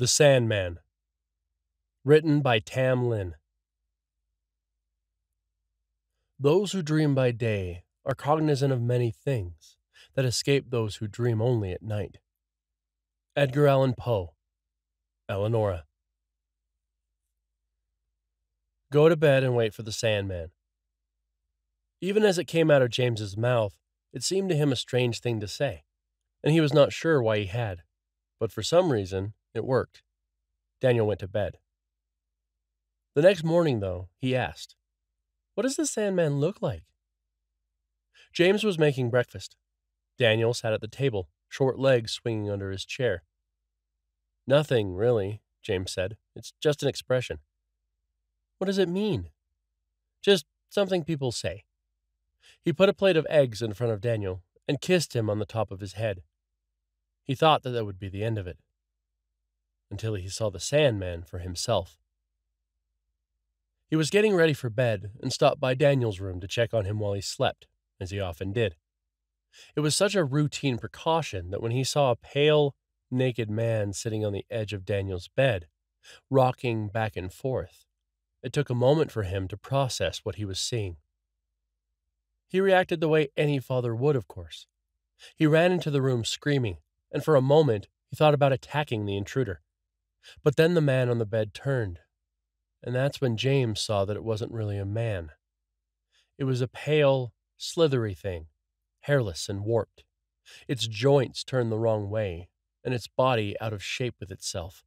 The Sandman, written by Tam Lynn. Those who dream by day are cognizant of many things that escape those who dream only at night. Edgar Allan Poe, Eleonora. Go to bed and wait for the Sandman. Even as it came out of James's mouth, it seemed to him a strange thing to say, and he was not sure why he had, but for some reason, it worked. Daniel went to bed. The next morning, though, he asked, "What does the Sandman look like?" James was making breakfast. Daniel sat at the table, short legs swinging under his chair. "Nothing, really," James said. "It's just an expression." "What does it mean?" "Just something people say." He put a plate of eggs in front of Daniel and kissed him on the top of his head. He thought that would be the end of it, until he saw the Sandman for himself. He was getting ready for bed and stopped by Daniel's room to check on him while he slept, as he often did. It was such a routine precaution that when he saw a pale, naked man sitting on the edge of Daniel's bed, rocking back and forth, it took a moment for him to process what he was seeing. He reacted the way any father would, of course. He ran into the room screaming, and for a moment he thought about attacking the intruder. But then the man on the bed turned, and that's when James saw that it wasn't really a man. It was a pale, slithery thing, hairless and warped. Its joints turned the wrong way, and its body out of shape with itself.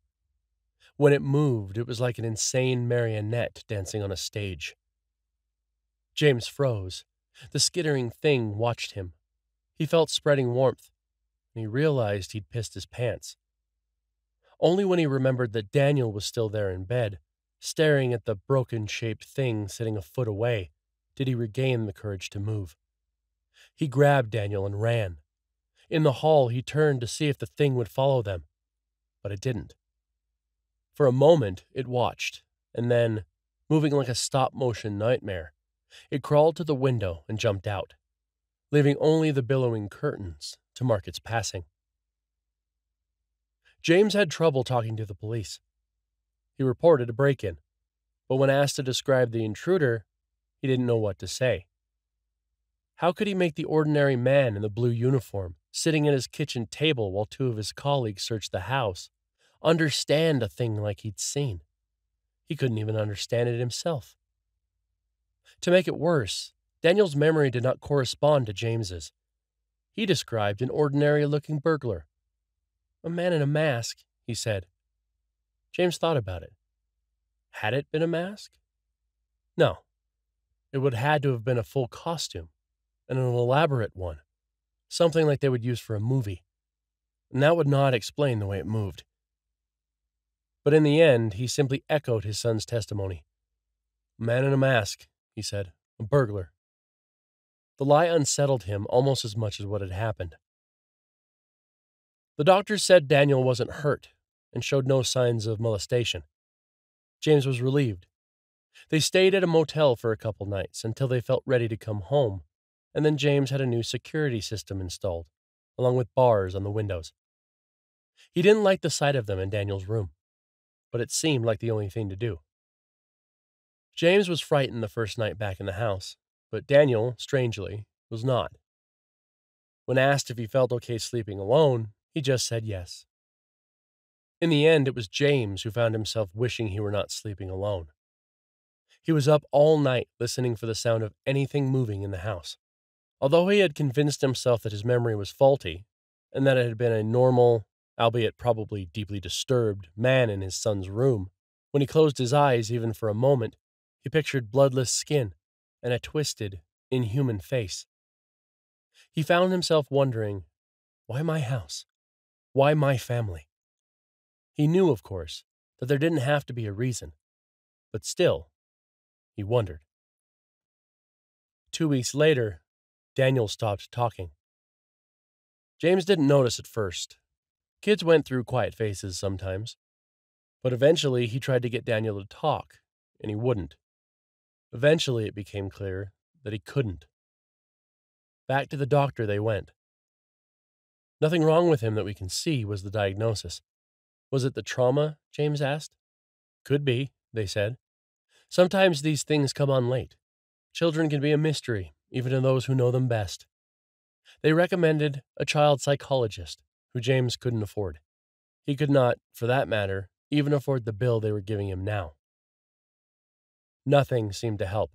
When it moved, it was like an insane marionette dancing on a stage. James froze. The skittering thing watched him. He felt spreading warmth, and he realized he'd pissed his pants. Only when he remembered that Daniel was still there in bed, staring at the broken-shaped thing sitting a foot away, did he regain the courage to move. He grabbed Daniel and ran. In the hall, he turned to see if the thing would follow them, but it didn't. For a moment, it watched, and then, moving like a stop-motion nightmare, it crawled to the window and jumped out, leaving only the billowing curtains to mark its passing. James had trouble talking to the police. He reported a break-in, but when asked to describe the intruder, he didn't know what to say. How could he make the ordinary man in the blue uniform, sitting at his kitchen table while two of his colleagues searched the house, understand a thing like he'd seen? He couldn't even understand it himself. To make it worse, Daniel's memory did not correspond to James's. He described an ordinary-looking burglar. "A man in a mask," he said. James thought about it. Had it been a mask? No. It would have had to have been a full costume, and an elaborate one, something like they would use for a movie. And that would not explain the way it moved. But in the end, he simply echoed his son's testimony. "A man in a mask," he said. "A burglar." The lie unsettled him almost as much as what had happened. The doctor said Daniel wasn't hurt and showed no signs of molestation. James was relieved. They stayed at a motel for a couple nights until they felt ready to come home, and then James had a new security system installed, along with bars on the windows. He didn't like the sight of them in Daniel's room, but it seemed like the only thing to do. James was frightened the first night back in the house, but Daniel, strangely, was not. When asked if he felt okay sleeping alone, he just said yes. In the end, it was James who found himself wishing he were not sleeping alone. He was up all night listening for the sound of anything moving in the house. Although he had convinced himself that his memory was faulty, and that it had been a normal, albeit probably deeply disturbed, man in his son's room, when he closed his eyes even for a moment, he pictured bloodless skin and a twisted, inhuman face. He found himself wondering, why my house? Why my family? He knew, of course, that there didn't have to be a reason, but still, he wondered. 2 weeks later, Daniel stopped talking. James didn't notice at first. Kids went through quiet phases sometimes, but eventually he tried to get Daniel to talk, and he wouldn't. Eventually it became clear that he couldn't. Back to the doctor they went. Nothing wrong with him that we can see was the diagnosis, Was it the trauma? James asked. Could be, they said. Sometimes these things come on late. Children can be a mystery, even to those who know them best. They recommended a child psychologist, who James couldn't afford. He could not, for that matter, even afford the bill they were giving him now. Nothing seemed to help.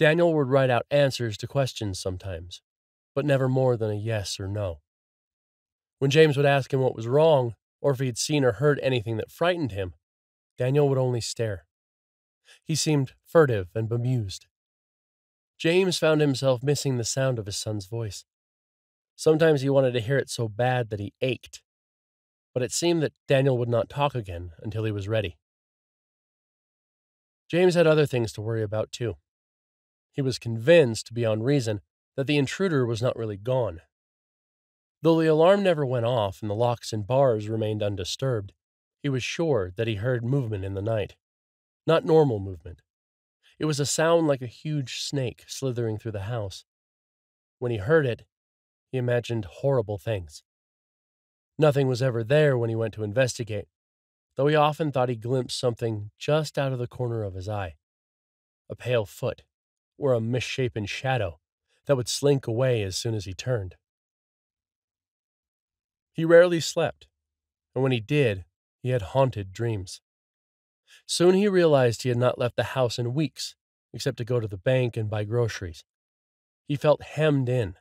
Daniel would write out answers to questions sometimes, but never more than a yes or no. When James would ask him what was wrong, or if he'd seen or heard anything that frightened him, Daniel would only stare. He seemed furtive and bemused. James found himself missing the sound of his son's voice. Sometimes he wanted to hear it so bad that he ached, but it seemed that Daniel would not talk again until he was ready. James had other things to worry about, too. He was convinced, beyond reason, that the intruder was not really gone. Though the alarm never went off and the locks and bars remained undisturbed, he was sure that he heard movement in the night. Not normal movement. It was a sound like a huge snake slithering through the house. When he heard it, he imagined horrible things. Nothing was ever there when he went to investigate, though he often thought he glimpsed something just out of the corner of his eye. A pale foot, or a misshapen shadow, that would slink away as soon as he turned. He rarely slept, and when he did, he had haunted dreams. Soon he realized he had not left the house in weeks, except to go to the bank and buy groceries. He felt hemmed in.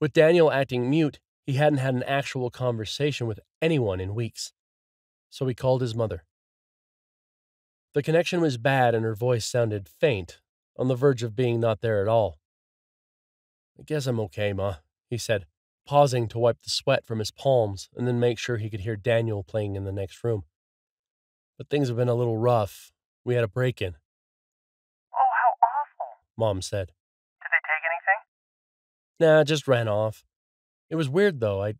With Daniel acting mute, he hadn't had an actual conversation with anyone in weeks, so he called his mother. The connection was bad and her voice sounded faint, on the verge of being not there at all. "I guess I'm okay, Ma," he said, pausing to wipe the sweat from his palms and then make sure he could hear Daniel playing in the next room. "But things have been a little rough. We had a break-in." "Oh, how awful," Mom said. "Did they take anything?" "Nah, just ran off. It was weird, though. I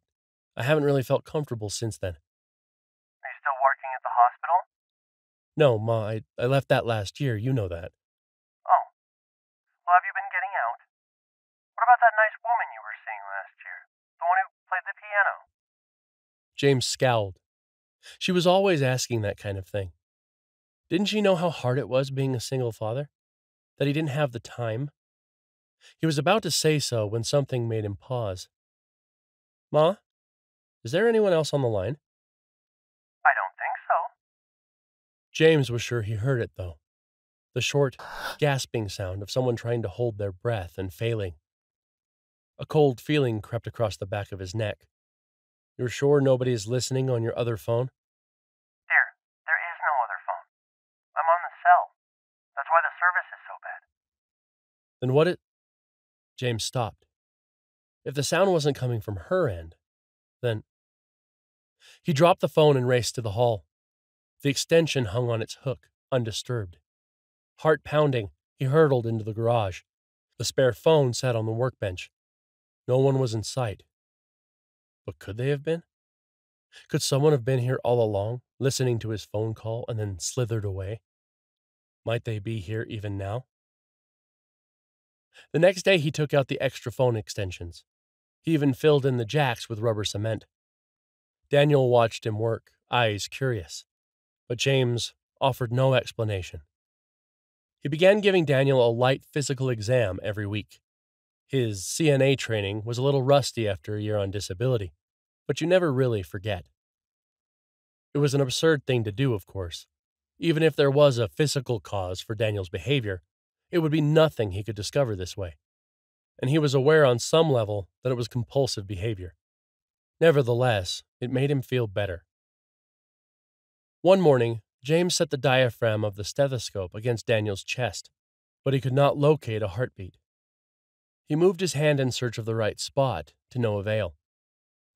haven't really felt comfortable since then." "Are you still working at the hospital?" "No, Ma, I left that last year. You know that." "Oh. Well, have you been getting out? What about that nice woman you were seeing last year? The one who played the piano?" James scowled. She was always asking that kind of thing. Didn't she know how hard it was being a single father? That he didn't have the time? He was about to say so when something made him pause. "Ma, is there anyone else on the line?" "I don't think so." James was sure he heard it, though. The short, gasping sound of someone trying to hold their breath and failing. A cold feeling crept across the back of his neck. "You're sure nobody is listening on your other phone?" "Dear, there is no other phone. I'm on the cell. That's why the service is so bad." "Then what it?" James stopped. If the sound wasn't coming from her end, then... He dropped the phone and raced to the hall. The extension hung on its hook, undisturbed. Heart pounding, he hurtled into the garage. The spare phone sat on the workbench. No one was in sight. But could they have been? Could someone have been here all along, listening to his phone call and then slithered away? Might they be here even now? The next day he took out the extra phone extensions. He even filled in the jacks with rubber cement. Daniel watched him work, eyes curious. But James offered no explanation. He began giving Daniel a light physical exam every week. His CNA training was a little rusty after a year on disability, but you never really forget. It was an absurd thing to do, of course. Even if there was a physical cause for Daniel's behavior, it would be nothing he could discover this way. And he was aware on some level that it was compulsive behavior. Nevertheless, it made him feel better. One morning, James set the diaphragm of the stethoscope against Daniel's chest, but he could not locate a heartbeat. He moved his hand in search of the right spot, to no avail.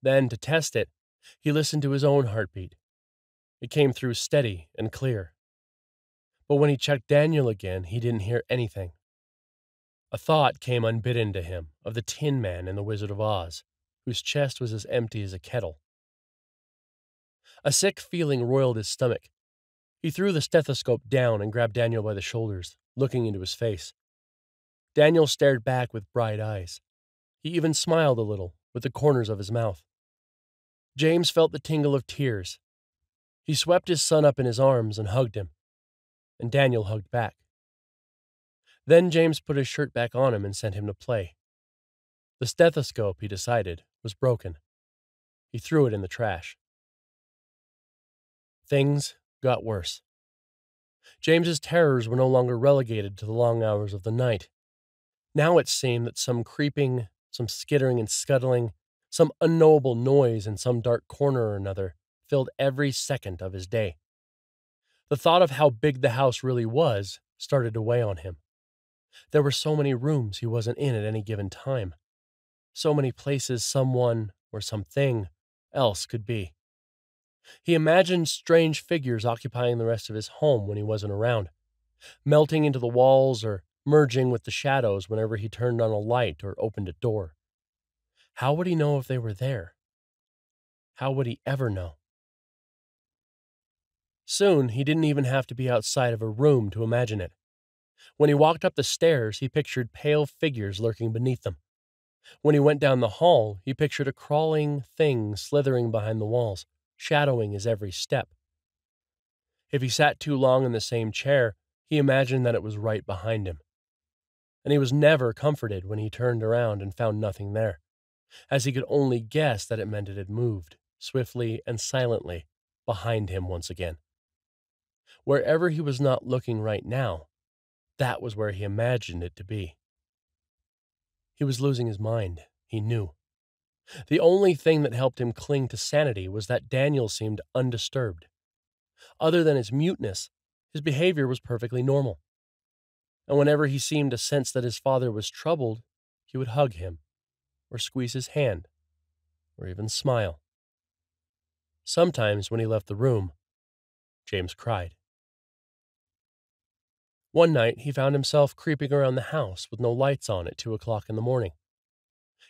Then, to test it, he listened to his own heartbeat. It came through steady and clear. But when he checked Daniel again, he didn't hear anything. A thought came unbidden to him of the Tin Man in the Wizard of Oz, whose chest was as empty as a kettle. A sick feeling roiled his stomach. He threw the stethoscope down and grabbed Daniel by the shoulders, looking into his face. Daniel stared back with bright eyes. He even smiled a little, with the corners of his mouth. James felt the tingle of tears He swept his son up in his arms and hugged him, and Daniel hugged back. Then James put his shirt back on him and sent him to play. The stethoscope, he decided, was broken. He threw it in the trash. Things got worse. James's terrors were no longer relegated to the long hours of the night. Now it seemed that some creeping, some skittering and scuttling, some unknowable noise in some dark corner or another filled every second of his day. The thought of how big the house really was started to weigh on him. There were so many rooms he wasn't in at any given time. So many places someone or something else could be. He imagined strange figures occupying the rest of his home when he wasn't around, melting into the walls or merging with the shadows whenever he turned on a light or opened a door. How would he know if they were there? How would he ever know? Soon, he didn't even have to be outside of a room to imagine it. When he walked up the stairs, he pictured pale figures lurking beneath them. When he went down the hall, he pictured a crawling thing slithering behind the walls, shadowing his every step. If he sat too long in the same chair, he imagined that it was right behind him. And he was never comforted when he turned around and found nothing there, as he could only guess that it meant it had moved, swiftly and silently, behind him once again. Wherever he was not looking right now, that was where he imagined it to be. He was losing his mind, he knew. The only thing that helped him cling to sanity was that Daniel seemed undisturbed. Other than his muteness, his behavior was perfectly normal. And whenever he seemed to sense that his father was troubled, he would hug him, or squeeze his hand, or even smile. Sometimes when he left the room, James cried. One night, he found himself creeping around the house with no lights on at 2 o'clock in the morning.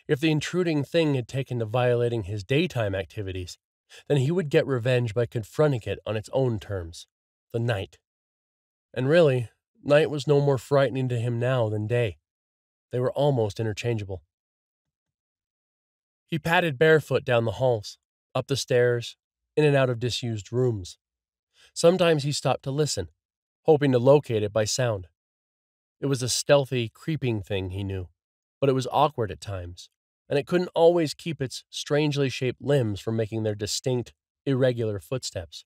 If the intruding thing had taken to violating his daytime activities, then he would get revenge by confronting it on its own terms, the night. And really, night was no more frightening to him now than day. They were almost interchangeable. He padded barefoot down the halls, up the stairs, in and out of disused rooms. Sometimes he stopped to listen, hoping to locate it by sound. It was a stealthy, creeping thing, he knew, but it was awkward at times, and it couldn't always keep its strangely shaped limbs from making their distinct, irregular footsteps.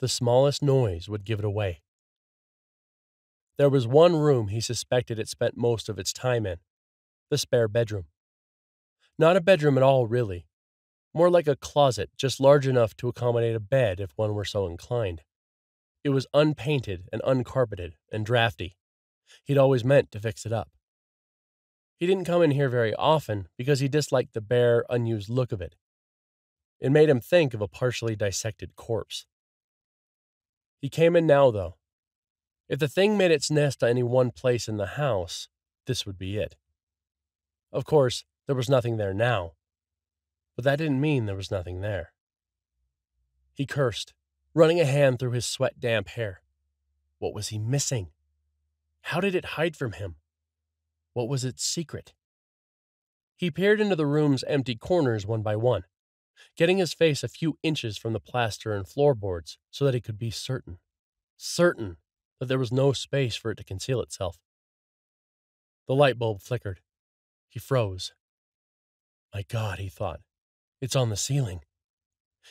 The smallest noise would give it away. There was one room he suspected it spent most of its time in, the spare bedroom. Not a bedroom at all, really. More like a closet, just large enough to accommodate a bed if one were so inclined. It was unpainted and uncarpeted and drafty. He'd always meant to fix it up. He didn't come in here very often because he disliked the bare, unused look of it. It made him think of a partially dissected corpse. He came in now, though. If the thing made its nest at any one place in the house, this would be it. Of course, there was nothing there now, but that didn't mean there was nothing there. He cursed, running a hand through his sweat-damp hair. What was he missing? How did it hide from him? What was its secret? He peered into the room's empty corners one by one, getting his face a few inches from the plaster and floorboards so that he could be certain that there was no space for it to conceal itself. The light bulb flickered. He froze. My God, he thought, it's on the ceiling.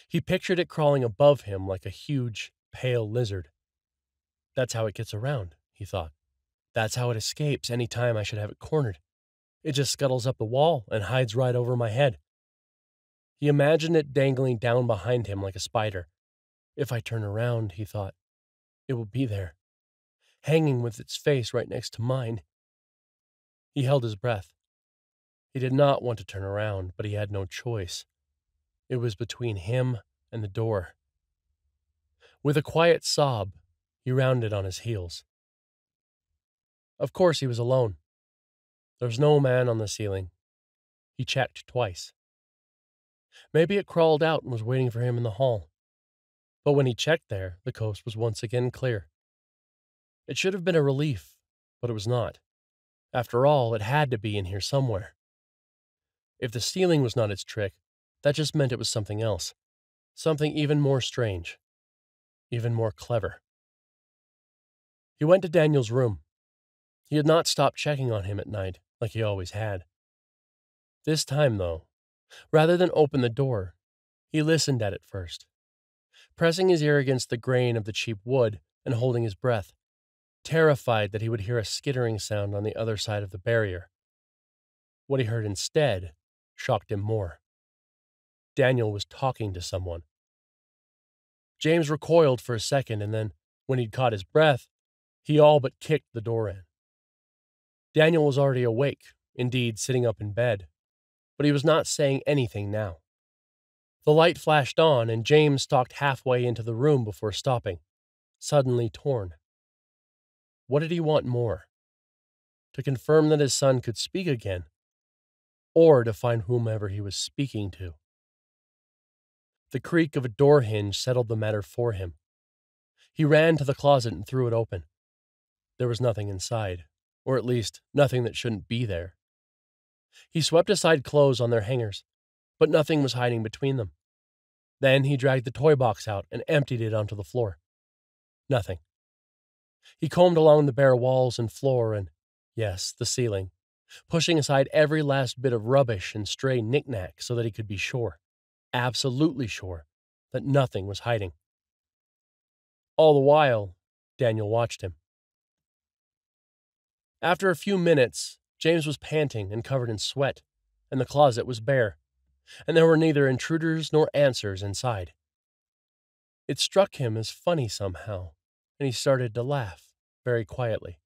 He pictured it crawling above him like a huge, pale lizard. That's how it gets around, he thought. That's how it escapes any time I should have it cornered. It just scuttles up the wall and hides right over my head. He imagined it dangling down behind him like a spider. If I turn around, he thought, it will be there, hanging with its face right next to mine. He held his breath. He did not want to turn around, but he had no choice. It was between him and the door. With a quiet sob, he rounded on his heels. Of course he was alone. There was no man on the ceiling. He checked twice. Maybe it crawled out and was waiting for him in the hall. But when he checked there, the coast was once again clear. It should have been a relief, but it was not. After all, it had to be in here somewhere. If the ceiling was not its trick, that just meant it was something else. Something even more strange, even more clever. He went to Daniel's room. He had not stopped checking on him at night, like he always had. This time, though, rather than open the door, he listened at it first, pressing his ear against the grain of the cheap wood and holding his breath, terrified that he would hear a skittering sound on the other side of the barrier. What he heard instead shocked him more. Daniel was talking to someone. James recoiled for a second, and then, when he'd caught his breath, he all but kicked the door in. Daniel was already awake, indeed sitting up in bed, but he was not saying anything now. The light flashed on, and James stalked halfway into the room before stopping, suddenly torn. What did he want more? To confirm that his son could speak again, or to find whomever he was speaking to? The creak of a door hinge settled the matter for him. He ran to the closet and threw it open. There was nothing inside, or at least nothing that shouldn't be there. He swept aside clothes on their hangers, but nothing was hiding between them. Then he dragged the toy box out and emptied it onto the floor. Nothing. He combed along the bare walls and floor and, yes, the ceiling, pushing aside every last bit of rubbish and stray knick-knack so that he could be sure, absolutely sure, that nothing was hiding. All the while, Daniel watched him. After a few minutes, James was panting and covered in sweat, and the closet was bare, and there were neither intruders nor answers inside. It struck him as funny somehow, and he started to laugh, very quietly.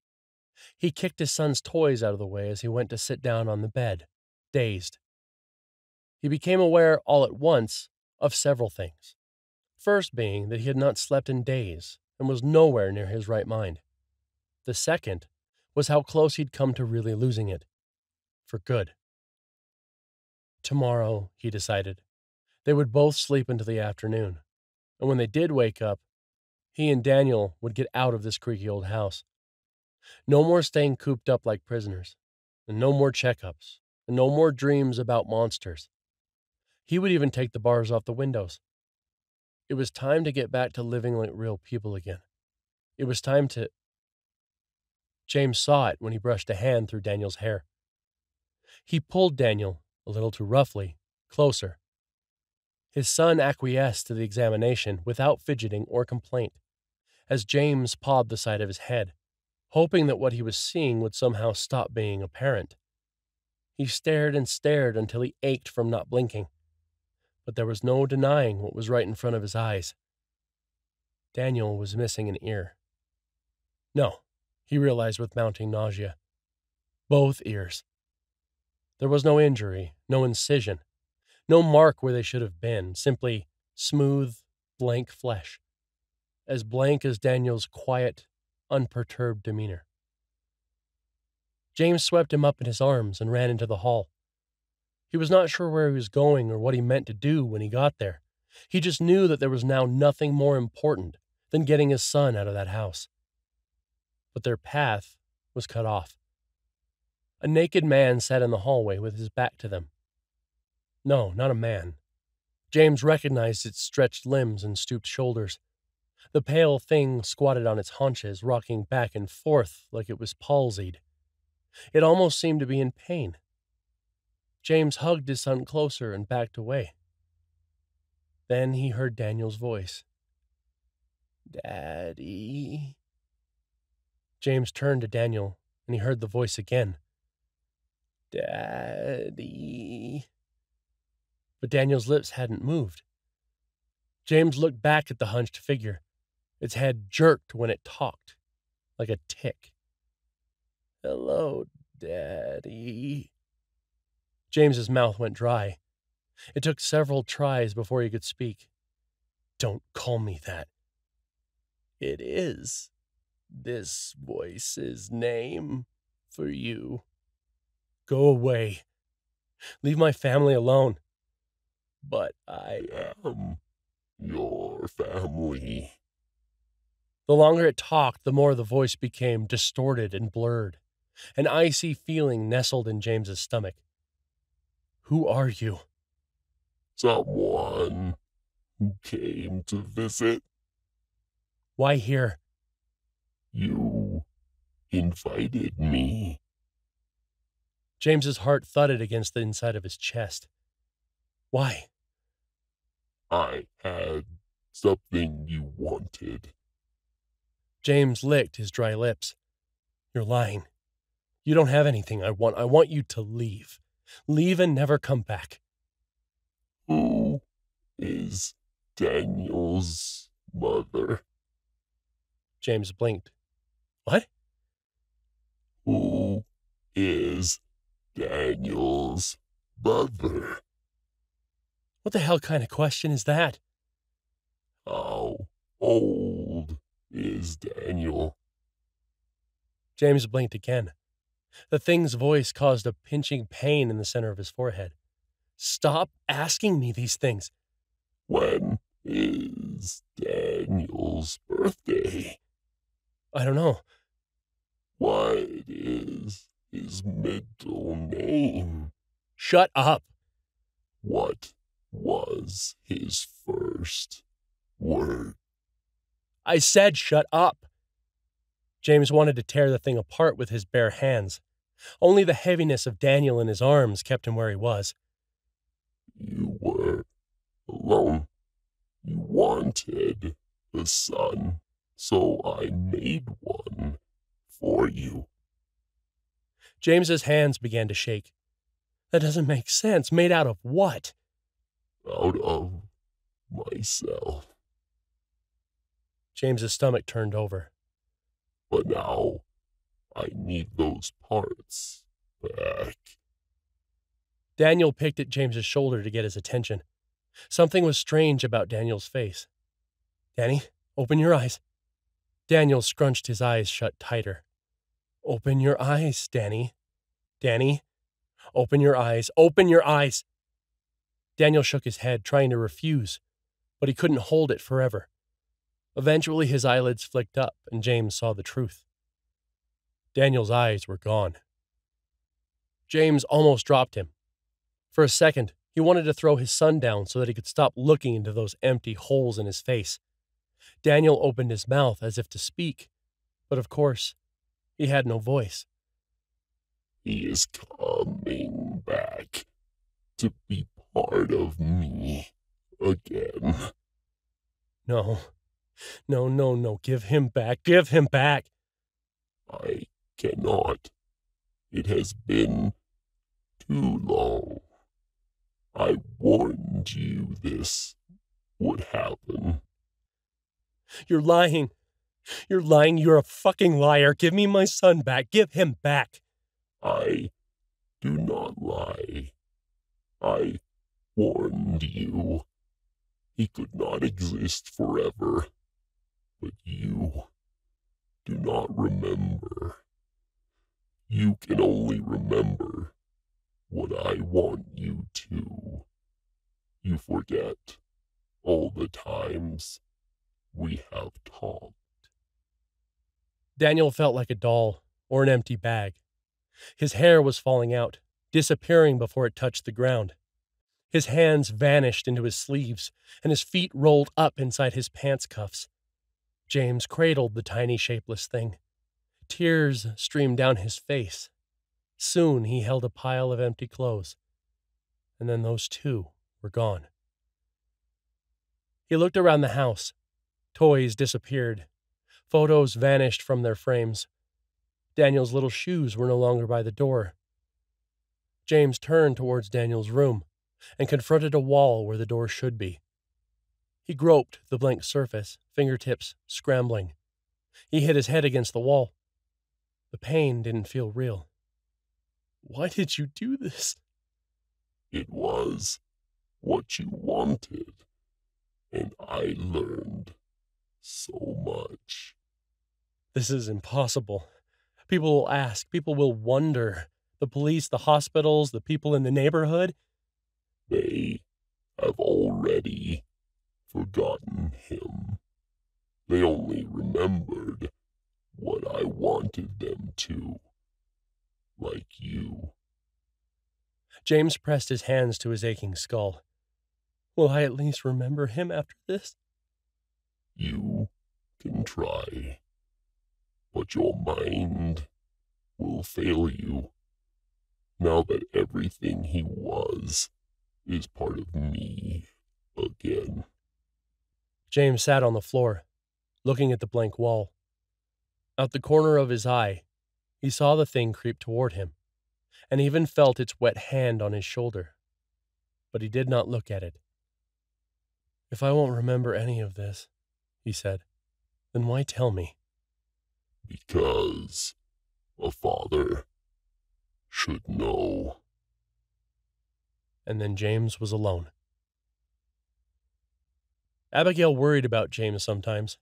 He kicked his son's toys out of the way as he went to sit down on the bed, dazed. He became aware all at once of several things. First being that he had not slept in days and was nowhere near his right mind. The second was how close he'd come to really losing it. For good. Tomorrow, he decided, they would both sleep into the afternoon, and when they did wake up, he and Daniel would get out of this creaky old house. No more staying cooped up like prisoners, and no more checkups, and no more dreams about monsters. He would even take the bars off the windows. It was time to get back to living like real people again. It was time to... James saw it when he brushed a hand through Daniel's hair. He pulled Daniel, a little too roughly, closer. His son acquiesced to the examination without fidgeting or complaint, as James pawed the side of his head, hoping that what he was seeing would somehow stop being apparent. He stared and stared until he ached from not blinking. But there was no denying what was right in front of his eyes. Daniel was missing an ear. No, he realized with mounting nausea. Both ears. There was no injury, no incision, no mark where they should have been, simply smooth, blank flesh. As blank as Daniel's quiet, unperturbed demeanor. James swept him up in his arms and ran into the hall. He was not sure where he was going or what he meant to do when he got there. He just knew that there was now nothing more important than getting his son out of that house. But their path was cut off. A naked man sat in the hallway with his back to them. No, not a man. James recognized its stretched limbs and stooped shoulders. The pale thing squatted on its haunches, rocking back and forth like it was palsied. It almost seemed to be in pain. James hugged his son closer and backed away. Then he heard Daniel's voice. "Daddy." James turned to Daniel, and he heard the voice again. "Daddy." But Daniel's lips hadn't moved. James looked back at the hunched figure. Its head jerked when it talked, like a tick. "Hello, Daddy." James's mouth went dry. It took several tries before he could speak. "Don't call me that." "It is this voice's name for you." "Go away. Leave my family alone." "But I am your family." The longer it talked, the more the voice became distorted and blurred. An icy feeling nestled in James's stomach. "Who are you?" "Someone who came to visit Why here? You invited me. James's heart thudded against the inside of his chest. Why? I had something you wanted. James licked his dry lips. You're lying. You don't have anything I want. I want you to leave. Leave and never come back. Who is Daniel's mother? James blinked. What? Who is Daniel's mother? What the hell kind of question is that? How old is Daniel? James blinked again. The thing's voice caused a pinching pain in the center of his forehead. Stop asking me these things. When is Daniel's birthday? I don't know. What is his middle name? Shut up. What was his first word? I said shut up. James wanted to tear the thing apart with his bare hands. Only the heaviness of Daniel in his arms kept him where he was. You were alone. You wanted a son, so I made one for you. James's hands began to shake. That doesn't make sense. Made out of what? Out of myself. James's stomach turned over. But now I need those parts back. Daniel picked at James's shoulder to get his attention. Something was strange about Daniel's face. Danny, open your eyes. Daniel scrunched his eyes shut tighter. Open your eyes, Danny. Danny, open your eyes. Open your eyes. Daniel shook his head, trying to refuse, but he couldn't hold it forever. Eventually, his eyelids flicked up, and James saw the truth. Daniel's eyes were gone. James almost dropped him. For a second, he wanted to throw his son down so that he could stop looking into those empty holes in his face. Daniel opened his mouth as if to speak, but of course, he had no voice. He is coming back to be part of me again. No. No, no, no. Give him back. Give him back. I cannot. It has been too long. I warned you this would happen. You're lying. You're lying. You're a fucking liar. Give me my son back. Give him back. I do not lie. I warned you. He could not exist forever. But you do not remember. You can only remember what I want you to. You forget all the times we have talked. Daniel felt like a doll or an empty bag. His hair was falling out, disappearing before it touched the ground. His hands vanished into his sleeves, and his feet rolled up inside his pants cuffs. James cradled the tiny shapeless thing. Tears streamed down his face. Soon he held a pile of empty clothes. And then those two were gone. He looked around the house. Toys disappeared. Photos vanished from their frames. Daniel's little shoes were no longer by the door. James turned towards Daniel's room and confronted a wall where the door should be. He groped the blank surface, fingertips scrambling. He hit his head against the wall. The pain didn't feel real. Why did you do this? It was what you wanted, and I learned so much. This is impossible. People will ask, people will wonder. The police, the hospitals, the people in the neighborhood. They have already forgotten him. They only remembered what I wanted them to, like you. James pressed his hands to his aching skull. Will I at least remember him after this? You can try, but your mind will fail you now that everything he was is part of me again." James sat on the floor, looking at the blank wall. Out the corner of his eye, he saw the thing creep toward him, and even felt its wet hand on his shoulder. But he did not look at it. "If I won't remember any of this," he said, "then why tell me?" "Because a father should know." And then James was alone. Abigail worried about James sometimes.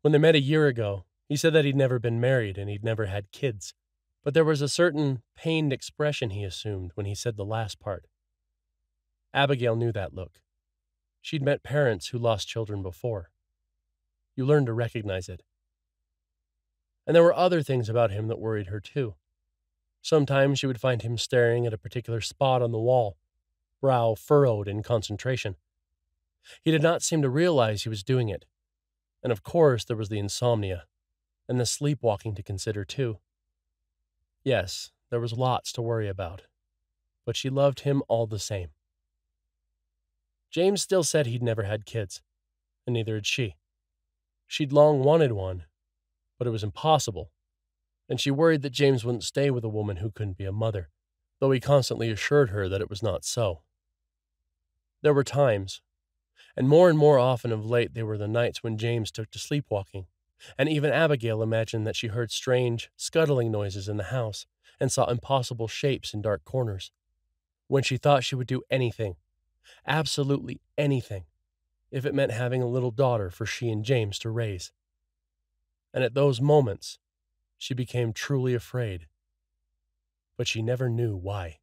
When they met a year ago, he said that he'd never been married and he'd never had kids, but there was a certain pained expression he assumed when he said the last part. Abigail knew that look. She'd met parents who lost children before. You learn to recognize it. And there were other things about him that worried her too. Sometimes she would find him staring at a particular spot on the wall, brow furrowed in concentration. He did not seem to realize he was doing it. And of course there was the insomnia, and the sleepwalking to consider too. Yes, there was lots to worry about, but she loved him all the same. James still said he'd never had kids, and neither had she. She'd long wanted one, but it was impossible, and she worried that James wouldn't stay with a woman who couldn't be a mother, though he constantly assured her that it was not so. There were times, and more often of late they were the nights when James took to sleepwalking, and even Abigail imagined that she heard strange, scuttling noises in the house and saw impossible shapes in dark corners, when she thought she would do anything, absolutely anything, if it meant having a little daughter for she and James to raise. And at those moments, she became truly afraid, but she never knew why.